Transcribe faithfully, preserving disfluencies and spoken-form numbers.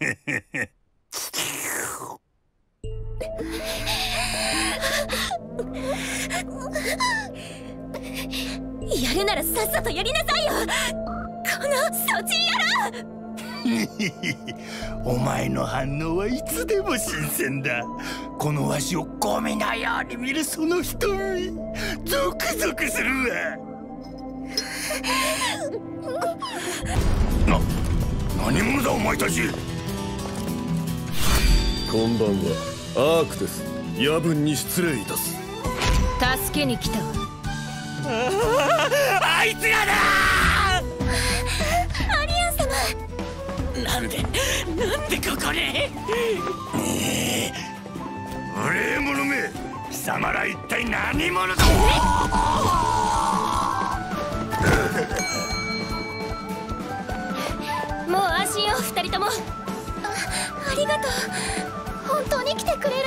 やるならさっさとやりなさいよ、このソチ野郎。お前の反応はいつでも新鮮だ。このわしをゴミのように見るその瞳、ゾクゾクするわ。な、何者だお前たち。こんばんは、アークです。夜分に失礼いたす。助けに来たわ。ああ、あいつらだー。アリアン様、なんでなんでここに。ええ、無礼者め、貴様ら一体何者だ。もう安心よ、二人とも。 あ, ありがとう、本当に来てくれ